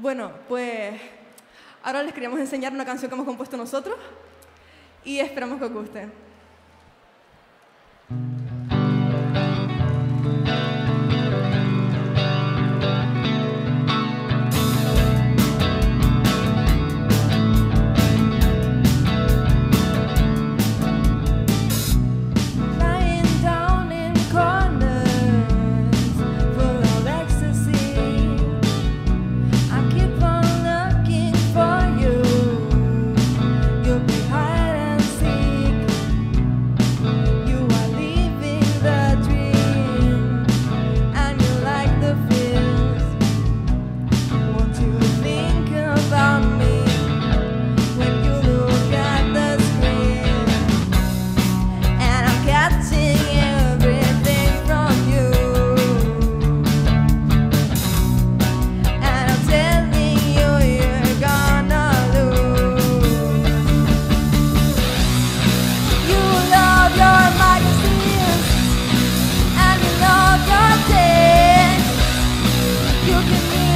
Bueno, pues ahora les queríamos enseñar una canción que hemos compuesto nosotros y esperamos que os guste. You give me